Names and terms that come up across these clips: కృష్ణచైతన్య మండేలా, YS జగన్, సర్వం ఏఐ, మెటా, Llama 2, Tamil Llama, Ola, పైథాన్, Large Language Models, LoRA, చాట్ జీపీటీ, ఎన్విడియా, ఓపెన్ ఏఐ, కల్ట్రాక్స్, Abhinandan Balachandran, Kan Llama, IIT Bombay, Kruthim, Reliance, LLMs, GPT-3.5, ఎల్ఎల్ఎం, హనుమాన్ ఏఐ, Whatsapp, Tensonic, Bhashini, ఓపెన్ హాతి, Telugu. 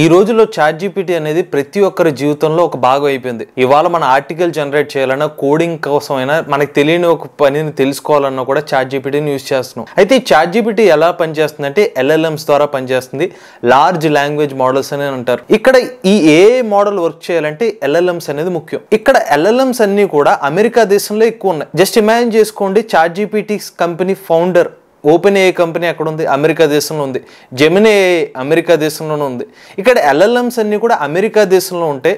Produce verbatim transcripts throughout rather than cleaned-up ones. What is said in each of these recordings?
ఈ రోజుల్లో చాట్ జీపీటీ అనేది ప్రతి ఒక్కరి జీవితంలో ఒక భాగం అయిపోయింది. ఇవాళ మన ఆర్టికల్ జనరేట్ చేయాలన్నా, కోడింగ్ కోసం అయినా, మనకు తెలియని ఒక పనిని తెలుసుకోవాలన్నా కూడా చాట్ జీపీటీని యూజ్ చేస్తున్నాం. అయితే ఈ చాట్ జీపీటీ ఎలా పనిచేస్తుంది అంటే ఎల్ఎల్ఎంస్ ద్వారా పనిచేస్తుంది. లార్జ్ లాంగ్వేజ్ మోడల్స్ అని అంటారు. ఇక్కడ ఈ ఏ మోడల్ వర్క్ చేయాలంటే ఎల్ఎల్ఎంస్ అనేది ముఖ్యం. ఇక్కడ ఎల్ఎల్ఎంస్ అన్ని కూడా అమెరికా దేశంలో ఎక్కువ ఉన్నాయి. జస్ట్ ఇమాజిన్ చేసుకోండి, చాట్ జీపీటీ company founder ఓపెన్ ఏఐ company అక్కడ ఉంది, అమెరికా దేశంలో ఉంది. జెమినీ అమెరికా దేశంలోనే ఉంది. ఇక్కడ ఎల్ఎల్ఎంస్ అన్నీ కూడా అమెరికా దేశంలో ఉంటే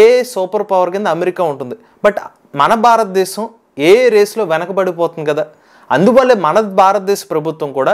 ఏ సూపర్ పవర్ కింద అమెరికా ఉంటుంది. బట్ మన భారతదేశం ఏ రేస్లో వెనకబడిపోతుంది కదా. అందువల్లే మన భారతదేశ ప్రభుత్వం కూడా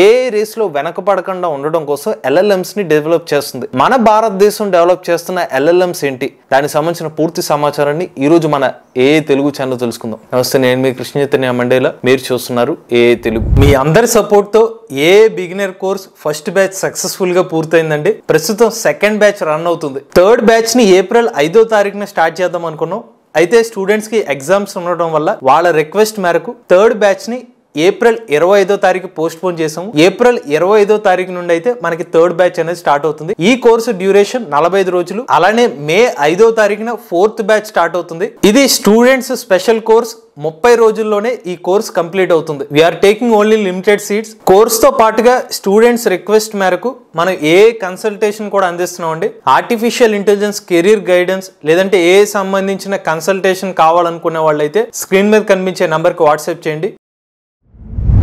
ఏ రేస్లో వెనకపడకుండా ఉండడం కోసం ఎల్ఎల్ఎంస్ని డెవలప్ చేస్తుంది. మన భారతదేశం డెవలప్ చేస్తున్న ఎల్ఎల్ఎంస్ ఏంటి, దానికి సంబంధించిన పూర్తి సమాచారాన్ని ఈరోజు మన ఏఐ తెలుగు ఛానల్ తెలుసుకుందాం. నమస్తే, నేను మీ కృష్ణచైతన్య మండేలా, మీరు చూస్తున్నారు ఏఐ తెలుగు. మీ అందరి సపోర్ట్తో AI beginner course first batch సక్సెస్ఫుల్గా పూర్తయిందండి. ప్రస్తుతం సెకండ్ బ్యాచ్ రన్ అవుతుంది. థర్డ్ బ్యాచ్ని ఏప్రిల్ ఐదో తారీఖున స్టార్ట్ చేద్దాం అనుకున్నాం. అయితే స్టూడెంట్స్కి ఎగ్జామ్స్ ఉండడం వల్ల వాళ్ళ రిక్వెస్ట్ మేరకు థర్డ్ బ్యాచ్ని ఏప్రిల్ ఇరవై ఐదో తారీఖు పోస్ట్ పోన్ చేసాము. ఏప్రిల్ ఇరవై ఐదో తారీఖు నుండి అయితే మనకి థర్డ్ బ్యాచ్ అనేది స్టార్ట్ అవుతుంది. ఈ కోర్సు డ్యూరేషన్ నలభై ఐదు రోజులు. అలానే మే ఐదో తారీఖున ఫోర్త్ బ్యాచ్ స్టార్ట్ అవుతుంది. ఇది స్టూడెంట్స్ స్పెషల్ కోర్స్. ముప్పై రోజుల్లోనే ఈ కోర్స్ కంప్లీట్ అవుతుంది. We're taking only limited seats. కోర్స్తో పాటుగా స్టూడెంట్స్ రిక్వెస్ట్ మేరకు మనం ఏ కన్సల్టేషన్ కూడా అందిస్తున్నామండి. ఆర్టిఫిషియల్ ఇంటెలిజెన్స్ కెరీర్ గైడెన్స్ లేదంటే ఏ సంబంధించిన కన్సల్టేషన్ కావాలనుకునే వాళ్ళైతే స్క్రీన్ మీద కనిపించే నెంబర్కి వాట్సాప్ చేయండి.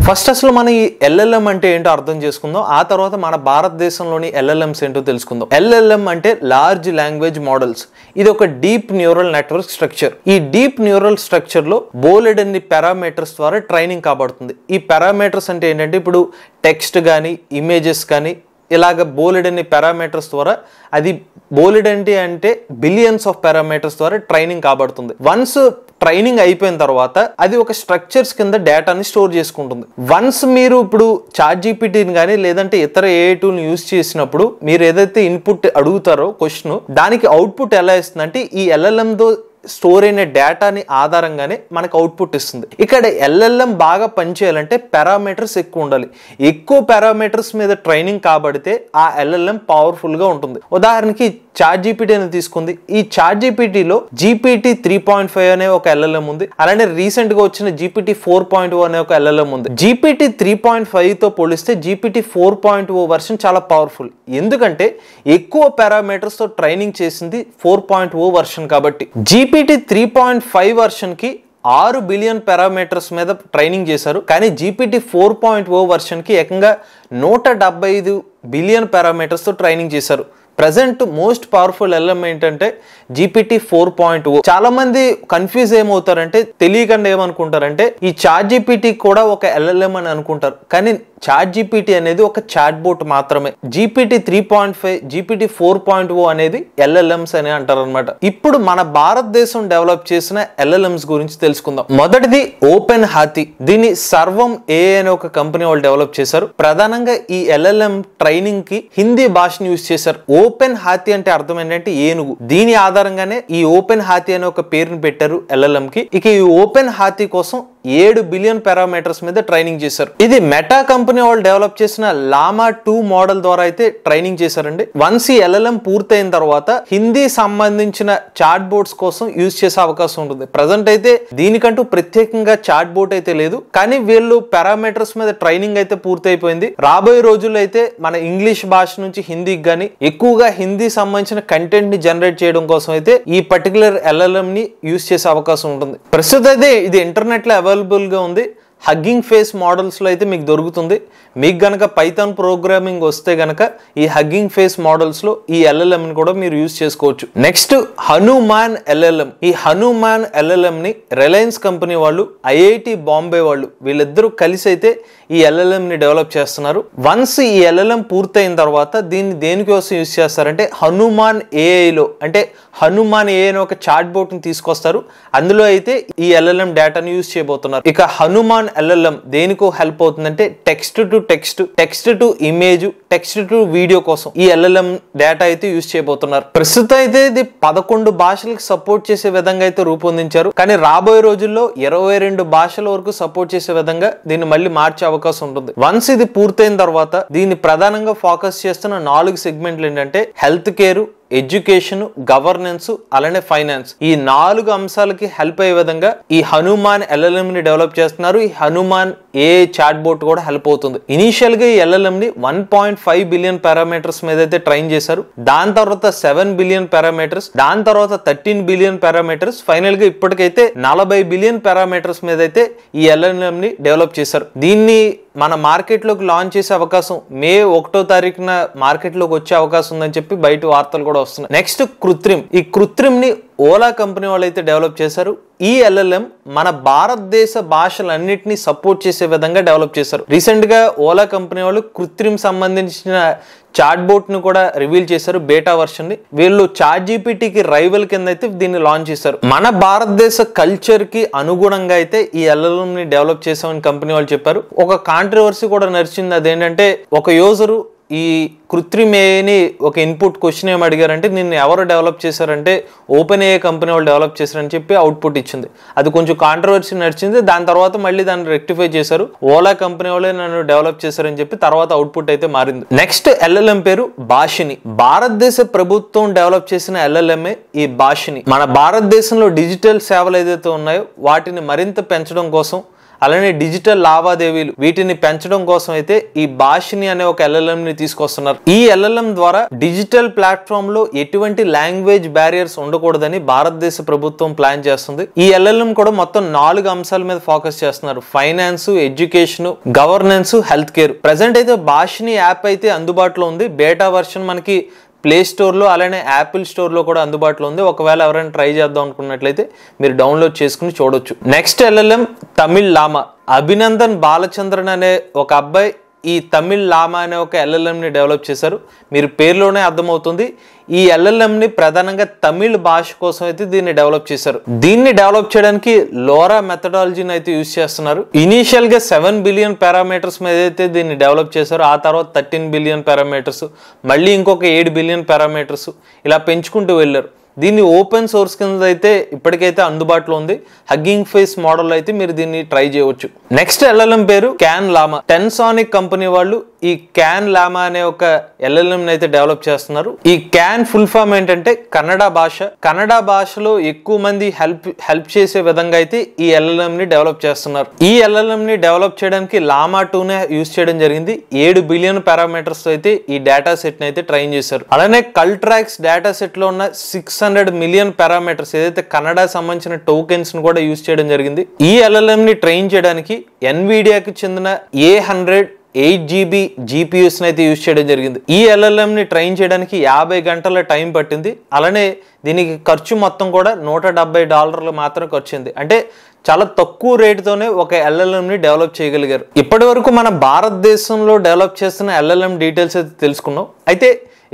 ఫస్ట్ అసలు మనం ఈ ఎల్ఎల్ఎం అంటే ఏంటో అర్థం చేసుకుందాం. ఆ తర్వాత మన భారతదేశంలోని ఎల్ఎల్ఎంస్ ఏంటో తెలుసుకుందాం. ఎల్ఎల్ఎం అంటే లార్జ్ లాంగ్వేజ్ మోడల్స్. ఇది ఒక డీప్ న్యూరల్ నెట్వర్క్ స్ట్రక్చర్. ఈ డీప్ న్యూరల్ స్ట్రక్చర్ లో బోలెడ్ అన్ని పారామీటర్స్ ద్వారా ట్రైనింగ్ కాబడుతుంది. ఈ పారామీటర్స్ అంటే ఏంటంటే ఇప్పుడు టెక్స్ట్ కానీ ఇమేజెస్ కానీ ఇలాగ బోలెడ్ అన్ని పారామీటర్స్ ద్వారా అది బోలెడ్ అంటే అంటే బిలియన్స్ ఆఫ్ పారామీటర్స్ ద్వారా ట్రైనింగ్ కాబడుతుంది. వన్స్ ట్రైనింగ్ అయిపోయిన తర్వాత అది ఒక స్ట్రక్చర్స్ కింద డేటాని స్టోర్ చేసుకుంటుంది. వన్స్ మీరు ఇప్పుడు చాట్ జీపీటీని కానీ లేదంటే ఇతర ఏఐ టూల్ని యూజ్ చేసినప్పుడు మీరు ఏదైతే ఇన్పుట్ అడుగుతారో క్వశ్చన్, దానికి అవుట్పుట్ ఎలా ఇస్తుందంటే ఈ ఎల్ఎల్ఎంతో స్టోర్ అయిన డేటాని ఆధారంగానే మనకు అవుట్పుట్ ఇస్తుంది. ఇక్కడ ఎల్ఎల్ఎం బాగా పనిచేయాలంటే పారామీటర్స్ ఎక్కువ ఉండాలి. ఎక్కువ పారామీటర్స్ మీద ట్రైనింగ్ కాబడితే ఆ ఎల్ఎల్ఎం పవర్ఫుల్గా ఉంటుంది. ఉదాహరణకి చాట్ జీపీటీ అనేది తీసుకుంది. ఈ చాట్ జీపీటీలో జీపీటీ త్రీ పాయింట్ ఫైవ్ అనే ఒక ఎల్ఎల్ఎం ఉంది. అలానే రీసెంట్ గా వచ్చిన జీపీటీ ఫోర్ పాయింట్ ఓ అనే ఒక ఎల్ఎల్ఎం ఉంది. జీపీటీ త్రీ పాయింట్ ఫైవ్ తో పోలిస్తే GPT four point O version చాలా పవర్ఫుల్. ఎందుకంటే ఎక్కువ పారామీటర్స్ తో ట్రైనింగ్ చేసింది ఫోర్ పాయింట్ ఓ వర్షన్ కాబట్టి. GPT three point five version కి ఆరు బిలియన్ పారామీటర్స్ మీద ట్రైనింగ్ చేశారు. కానీ GPT four point O version కి ఏకంగా నూట డెబ్బై ఐదు బిలియన్ పారామీటర్స్ తో ట్రైనింగ్ చేశారు. ప్రజెంట్ మోస్ట్ పవర్ఫుల్ ఎల్ఎల్ఎం ఏంటంటే జీపీటీ ఫోర్ పాయింట్ ఓ. చాలా మంది కన్ఫ్యూజ్ ఏమవుతారంటే, తెలియకుండా ఏమనుకుంటారంటే ఈ చాట్ జీపీటీ కూడా ఒక ఎల్ఎల్ఎం అని అనుకుంటారు. కానీ చాట్ జీపీటీ అనేది ఒక చాట్ బోట్ మాత్రమే. GPT three point five GPT four point O అనేది ఎల్ఎల్ఎంస్ అని అంటారు అనమాట. ఇప్పుడు మన భారతదేశం డెవలప్ చేసిన ఎల్ఎల్ఎంస్ గురించి తెలుసుకుందాం. మొదటిది ఓపెన్ హాతి. దీన్ని సర్వం ఏఐ అనే ఒక కంపెనీ వాళ్ళు డెవలప్ చేశారు. ప్రధానంగా ఈ ఎల్ఎల్ఎం ట్రైనింగ్ కి హిందీ భాషను యూజ్ చేశారు. ఓపెన్ హాతి అంటే అర్థం ఏంటంటే ఏనుగు. దీని ఆధారంగానే ఈ ఓపెన్ హాతి అనే ఒక పేరును పెట్టారు ఎల్ఎల్ఎం కి. ఇక ఈ ఓపెన్ హాతి కోసం ఏడు బిలియన్ పారామీటర్స్ మీద ట్రైనింగ్ చేశారు. ఇది మెటా కంపెనీ వాళ్ళు డెవలప్ చేసిన లామా టూ మోడల్ ద్వారా అయితే ట్రైనింగ్ చేశారండి. వన్స్ ఈ ఎల్ఎల్ఎం పూర్తయిన తర్వాత హిందీ సంబంధించిన చాట్ బోర్డ్స్ కోసం యూజ్ చేసే అవకాశం ఉంటుంది. ప్రజెంట్ అయితే దీనికంటూ ప్రత్యేకంగా చాట్ బోర్డ్ అయితే లేదు. కానీ వీళ్ళు పారామీటర్స్ మీద ట్రైనింగ్ అయితే పూర్తయిపోయింది. రాబోయే రోజుల్లో అయితే మన ఇంగ్లీష్ భాష నుంచి హిందీకి కానీ, ఎక్కువగా హిందీ సంబంధించిన కంటెంట్ ని జనరేట్ చేయడం కోసం అయితే ఈ పర్టికులర్ ఎల్ఎల్ఎం ని యూజ్ చేసే అవకాశం ఉంటుంది. ప్రస్తుతం అయితే ఇది ఇంటర్నెట్ లో అవైలబుల్ గా ఉంది. హగ్గింగ్ ఫేస్ మోడల్స్లో అయితే మీకు దొరుకుతుంది. మీకు గనక పైథాన్ ప్రోగ్రామింగ్ వస్తే గనక ఈ హగ్గింగ్ ఫేస్ మోడల్స్లో ఈ ఎల్ఎల్ఎంని కూడా మీరు యూజ్ చేసుకోవచ్చు. Next Hanuman ఎల్ఎల్ఎం. ఈ హనుమాన్ ఎల్ఎల్ఎంని రిలయన్స్ కంపెనీ వాళ్ళు, ఐఐటి బాంబే వాళ్ళు, వీళ్ళిద్దరూ కలిసి అయితే ఈ ఎల్ఎల్ఎంని డెవలప్ చేస్తున్నారు. వన్స్ ఈ ఎల్ఎల్ఎం పూర్తయిన తర్వాత దీన్ని దేనికోసం యూజ్ చేస్తారంటే హనుమాన్ ఏఐలో, అంటే హనుమాన్ ఏఐ అనే ఒక చాట్ బోట్ని తీసుకొస్తారు. అందులో అయితే ఈ ఎల్ఎల్ఎం డేటాను యూజ్ చేయబోతున్నారు. ఇక హనుమాన్ ఎల్ఎల్ఎం దేనికో హెల్ప్ అవుతుందంటే text to text, text to image, text to video కోసం ఈ ఎల్ఎల్ఎం డేటా అయితే యూజ్ చేయబోతున్నారు. ప్రస్తుతం అయితే ఇది పదకొండు భాషలకు సపోర్ట్ చేసే విధంగా అయితే రూపొందించారు. కానీ రాబోయే రోజుల్లో ఇరవై రెండు భాషల వరకు సపోర్ట్ చేసే విధంగా దీన్ని మళ్ళీ మార్చే అవకాశం ఉంటుంది. వన్స్ ఇది పూర్తయిన తర్వాత దీన్ని ప్రధానంగా ఫోకస్ చేస్తున్న నాలుగు సెగ్మెంట్లు ఏంటంటే హెల్త్ కేర్, ఎడ్యుకేషన్, గవర్నెన్స్, అలానే ఫైనాన్స్. ఈ నాలుగు అంశాలకి హెల్ప్ అయ్యే విధంగా ఈ హనుమాన్ ఎల్ఎల్ఎం ని డెవలప్ చేస్తున్నారు. ఈ హనుమాన్ ఏ చాట్ బోట్ కూడా హెల్ప్ అవుతుంది. ఇనీషియల్ గా ఈ ఎల్ఎల్ఎం ని one point five billion parameters మీద అయితే ట్రైన్ చేశారు. దాని తర్వాత సెవెన్ బిలియన్ పారామీటర్స్, దాని తర్వాత థర్టీన్ బిలియన్ పారామీటర్స్, ఫైనల్ గా ఇప్పటికైతే నలభై బిలియన్ పారామీటర్స్ మీద అయితే ఈ ఎల్ఎల్ఎం ని డెవలప్ చేశారు. దీన్ని మన మార్కెట్లోకి లాంచ్ చేసే అవకాశం మే ఒకటో తారీఖున మార్కెట్లోకి వచ్చే అవకాశం ఉందని చెప్పి బయట వార్తలు కూడా వస్తున్నాయి. నెక్స్ట్ కృత్రిమ్. ఈ కృత్రిమ్ ని ఓలా కంపెనీ వాళ్ళు అయితే డెవలప్ చేశారు. ఈ ఎల్ఎల్ఎం మన భారతదేశ భాషలన్నింటినీ సపోర్ట్ చేసే విధంగా డెవలప్ చేశారు. రీసెంట్ గా ఓలా కంపెనీ వాళ్ళు కృత్రిమ్ సంబంధించిన చాట్ బోట్ ను కూడా రివీల్ చేశారు, బేటా వర్షన్ ని. వీళ్ళు చాట్ జీపీటీకి రైవల్ కింద అయితే దీన్ని లాంచ్ చేశారు. మన భారతదేశ కల్చర్ కి అనుగుణంగా అయితే ఈ ఎల్ఎల్ఎం ని డెవలప్ చేశామని కంపెనీ వాళ్ళు చెప్పారు. ఒక కాంట్రవర్సీ కూడా నడిచింది. అదేంటంటే ఒక యూజరు ఈ కృత్రిమ ఏఐని ఒక ఇన్పుట్ క్వశ్చన్ ఏమి అడిగారంటే, నిన్ను ఎవరు డెవలప్ చేశారంటే ఓపెన్ ఏఐ కంపెనీ వాళ్ళు డెవలప్ చేశారని చెప్పి అవుట్పుట్ ఇచ్చింది. అది కొంచెం కాంట్రవర్సీ నడిచింది. దాని తర్వాత మళ్ళీ దాన్ని రెక్టిఫై చేశారు. ఓలా కంపెనీ వాళ్ళే నన్ను డెవలప్ చేశారని చెప్పి తర్వాత అవుట్పుట్ అయితే మారింది. నెక్స్ట్ ఎల్ఎల్ఎం పేరు భాషిని. భారతదేశ ప్రభుత్వం డెవలప్ చేసిన ఎల్ఎల్ఎంఏ ఈ భాషిని. మన భారతదేశంలో డిజిటల్ సేవలు ఏదైతే ఉన్నాయో వాటిని మరింత పెంచడం కోసం, అలానే డిజిటల్ లావాదేవీలు వీటిని పెంచడం కోసం అయితే ఈ భాషిని అనే ఒక ఎల్ఎల్ఎం ని తీసుకొస్తున్నారు. ఈ ఎల్ఎల్ఎం ద్వారా డిజిటల్ ప్లాట్ఫామ్ లో ఎటువంటి లాంగ్వేజ్ బ్యారియర్స్ ఉండకూడదని భారతదేశ ప్రభుత్వం ప్లాన్ చేస్తుంది. ఈ ఎల్ఎల్ఎం కూడా మొత్తం నాలుగు అంశాల మీద ఫోకస్ చేస్తున్నారు: finance, education, governance, health care. Present అయితే భాషిని యాప్ అయితే అందుబాటులో ఉంది. బేటా వర్షన్ మనకి ప్లే స్టోర్లో అలానే యాపిల్ స్టోర్లో కూడా అందుబాటులో ఉంది. ఒకవేళ ఎవరైనా ట్రై చేద్దాం అనుకున్నట్లయితే మీరు డౌన్లోడ్ చేసుకుని చూడొచ్చు. నెక్స్ట్ ఎల్ఎల్ఎం తమిళ్ లామా. అభినందన్ బాలచంద్రన్ అనే ఒక అబ్బాయి ఈ తమిళ్ లామా అనే ఒక ఎల్ఎల్ఎంని డెవలప్ చేశారు. మీరు పేరులోనే అర్థమవుతుంది. ఈ ఎల్ఎల్ఎంని ప్రధానంగా తమిళ్ భాష కోసం అయితే దీన్ని డెవలప్ చేశారు. దీన్ని డెవలప్ చేయడానికి లోరా మెథడాలజీని అయితే యూజ్ చేస్తున్నారు. ఇనీషియల్ గా సెవెన్ బిలియన్ పారామీటర్స్ మీద అయితే దీన్ని డెవలప్ చేశారు. ఆ తర్వాత థర్టీన్ బిలియన్ పారామీటర్స్, మళ్ళీ ఇంకొక ఏడు బిలియన్ పారామీటర్స్, ఇలా పెంచుకుంటూ వెళ్ళారు. దీన్ని ఓపెన్ సోర్స్ కింద అయితే ఇప్పటికైతే అందుబాటులో ఉంది. హగ్గింగ్ ఫేస్ మోడల్ అయితే మీరు దీన్ని ట్రై చేయవచ్చు. నెక్స్ట్ ఎల్ఎల్ఎం పేరు క్యాన్ లామా. టెన్సానిక్ కంపెనీ వాళ్ళు ఈ క్యాన్ లామా అనే ఒక ఎల్ఎల్ఎం అయితే డెవలప్ చేస్తున్నారు. ఈ క్యాన్ ఫుల్ ఫామ్ ఏంటంటే కన్నడ భాష. కన్నడ భాషలో ఎక్కువ మంది హెల్ప్ హెల్ప్ చేసే విధంగా అయితే ఈ ఎల్ఎల్ఎం ని డెవలప్ చేస్తున్నారు. ఈ ఎల్ఎల్ఎం ని డెవలప్ చేయడానికి లామా టూ నే యూజ్ చేయడం జరిగింది. ఏడు బిలియన్ పారామీటర్స్ అయితే ఈ డేటా సెట్ ని అయితే ట్రైన్ చేశారు. అలానే కల్ట్రాక్స్ డేటా సెట్ లో ఉన్న సిక్స్ హండ్రెడ్ మిలియన్ పారామీటర్స్ ఏదైతే కన్నడ సంబంధించిన టోకెన్స్ ను కూడా యూజ్ చేయడం జరిగింది. ఈ ఎల్ఎల్ఎం ని ట్రైన్ చేయడానికి ఎన్విడియాకి చెందిన A hundred eight GB GPS అయితే యూజ్ చేయడం జరిగింది. ఈ ఎల్ఎల్ఎం ని ట్రైన్ చేయడానికి యాభై గంటల టైం పట్టింది. అలానే దీనికి ఖర్చు మొత్తం కూడా నూట డెబ్బై డాలర్లు మాత్రం ఖర్చుంది. అంటే చాలా తక్కువ రేటుతోనే ఒక ఎల్ఎల్ఎం ని డెవలప్ చేయగలిగారు. ఇప్పటి వరకు మన భారతదేశంలో డెవలప్ చేస్తున్న ఎల్ఎల్ఎం డీటెయిల్స్ అయితే తెలుసుకున్నాం. అయితే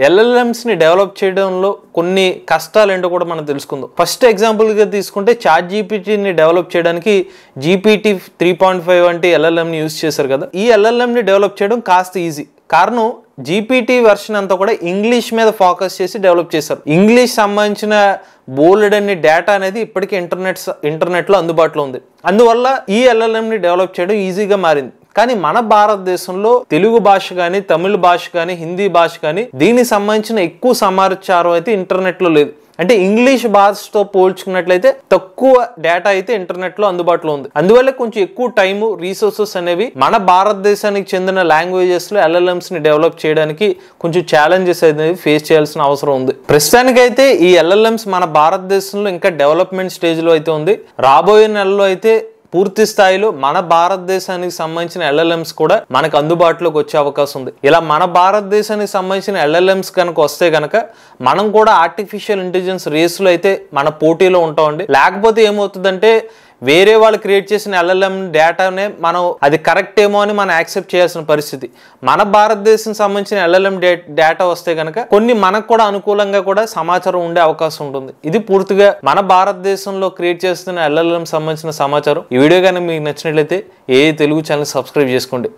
ఎల్ఎల్ఎంస్ ని డెవలప్ చేయడంలో కొన్ని కష్టాలు ఏంటో కూడా మనం తెలుసుకుందాం. ఫస్ట్ ఎగ్జాంపుల్ గా తీసుకుంటే చాట్ జీపీటీని డెవలప్ చేయడానికి జీపీటీ త్రీ పాయింట్ ఫైవ్ వంటి ఎల్ఎల్ఎం ని యూజ్ చేశారు కదా. ఈ ఎల్ఎల్ఎం ని డెవలప్ చేయడం కాస్త ఈజీ. కారణం జీపీటీ వర్షన్ అంతా కూడా ఇంగ్లీష్ మీద ఫోకస్ చేసి డెవలప్ చేశారు. ఇంగ్లీష్ సంబంధించిన బోల్డ్ అనే డేటా అనేది ఇప్పటికీ ఇంటర్నెట్ ఇంటర్నెట్లో అందుబాటులో ఉంది. అందువల్ల ఈ ఎల్ఎల్ఎం ని డెవలప్ చేయడం ఈజీగా మారింది. కానీ మన భారతదేశంలో తెలుగు భాష కానీ, తమిళ భాష కానీ, హిందీ భాష కానీ దీనికి సంబంధించిన ఎక్కువ సమాచారం అయితే ఇంటర్నెట్లో లేదు. అంటే ఇంగ్లీష్ భాషతో పోల్చుకున్నట్లయితే తక్కువ డేటా అయితే ఇంటర్నెట్ లో అందుబాటులో ఉంది. అందువల్ల కొంచెం ఎక్కువ టైము, రీసోర్సెస్ అనేవి మన భారతదేశానికి చెందిన లాంగ్వేజెస్ లో ఎల్ఎల్ఎంస్ ని డెవలప్ చేయడానికి కొంచెం ఛాలెంజెస్ అనేవి ఫేస్ చేయాల్సిన అవసరం ఉంది. ప్రస్తుతానికైతే ఈ ఎల్ఎల్ఎంస్ మన భారతదేశంలో ఇంకా డెవలప్మెంట్ స్టేజ్ లో అయితే ఉంది. రాబోయే నెలలో అయితే పూర్తి స్థాయిలో మన భారతదేశానికి సంబంధించిన ఎల్ఎల్ఎంస్ కూడా మనకు అందుబాటులోకి వచ్చే అవకాశం ఉంది. ఇలా మన భారతదేశానికి సంబంధించిన ఎల్ఎల్ఎంస్ కనుక వస్తే కనుక మనం కూడా ఆర్టిఫిషియల్ ఇంటెలిజెన్స్ రేసులో అయితే మన పోటీలో ఉంటామండి. లేకపోతే ఏమవుతుందంటే వేరే వాళ్ళు క్రియేట్ చేసిన ఎల్ఎల్ఎం డేటానే మనం అది కరెక్ట్ ఏమో అని మనం యాక్సెప్ట్ చేయాల్సిన పరిస్థితి. మన భారతదేశం సంబంధించిన ఎల్ఎల్ఎం డే డేటా వస్తే కనుక కొన్ని మనకు కూడా అనుకూలంగా కూడా సమాచారం ఉండే అవకాశం ఉంటుంది. ఇది పూర్తిగా మన భారతదేశంలో క్రియేట్ చేస్తున్న ఎల్ఎల్ఎం సంబంధించిన సమాచారం. ఈ వీడియో కానీ మీకు నచ్చినట్లయితే ఏఐ తెలుగు ఛానల్ సబ్స్క్రైబ్ చేసుకోండి.